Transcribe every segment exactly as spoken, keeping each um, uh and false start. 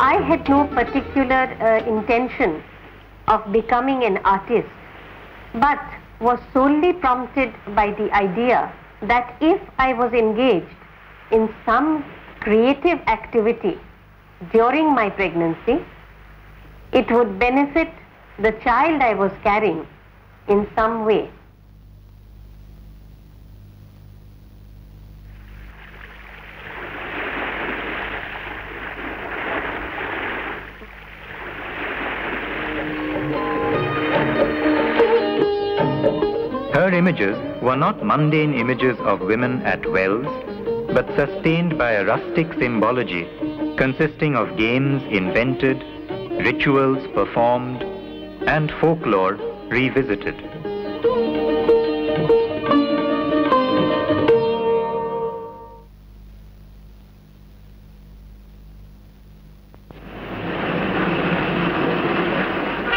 I had no particular uh, intention of becoming an artist, but was solely prompted by the idea that if I was engaged in some creative activity during my pregnancy, it would benefit the child I was carrying in some way. Her images were not mundane images of women at wells, but sustained by a rustic symbology consisting of games invented, rituals performed, and folklore revisited.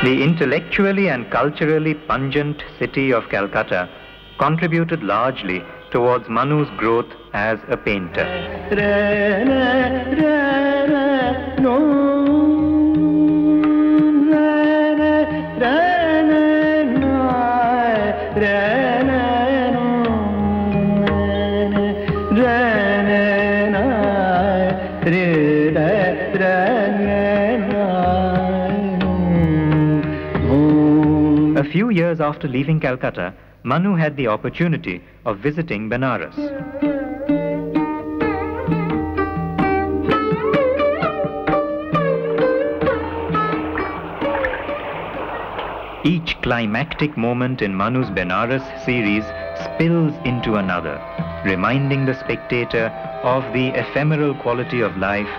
The intellectually and culturally pungent city of Calcutta contributed largely towards Manu's growth as a painter. A few years after leaving Calcutta, Manu had the opportunity of visiting Benares. Each climactic moment in Manu's Benares series spills into another, reminding the spectator of the ephemeral quality of life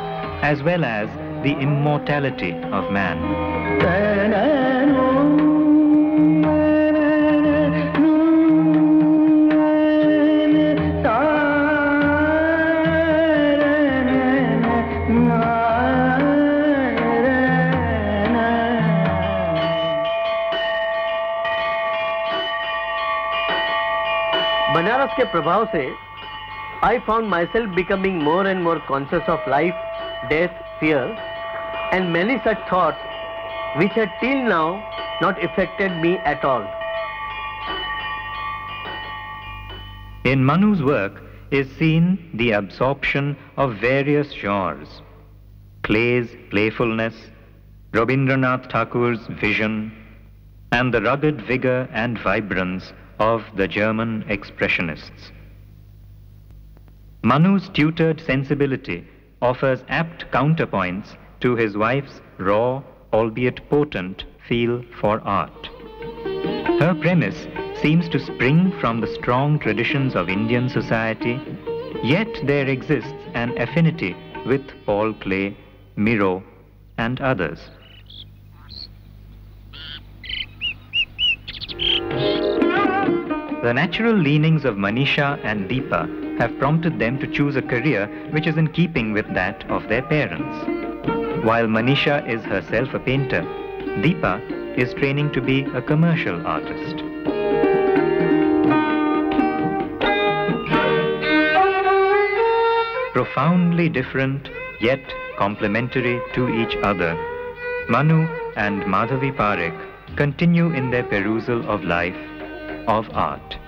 as well as the immortality of man. के प्रभाव से I found myself becoming more and more conscious of life, death, fear, and many such thoughts which had till now not affected me at all. In Manu's work is seen the absorption of various genres: Klee's playfulness, Rabindranath Tagore's vision, and the rugged vigor and vibrance of the German expressionists. Manu's tutored sensibility offers apt counterpoints to his wife's raw, albeit potent, feel for art. Her premise seems to spring from the strong traditions of Indian society, yet there exists an affinity with Paul Klee, Miro, and others. The natural leanings of Manisha and Deepa have prompted them to choose a career which is in keeping with that of their parents. While Manisha is herself a painter, Deepa is training to be a commercial artist. Profoundly different, yet complementary to each other, Manu and Madhavi Parekh continue in their perusal of life, of art.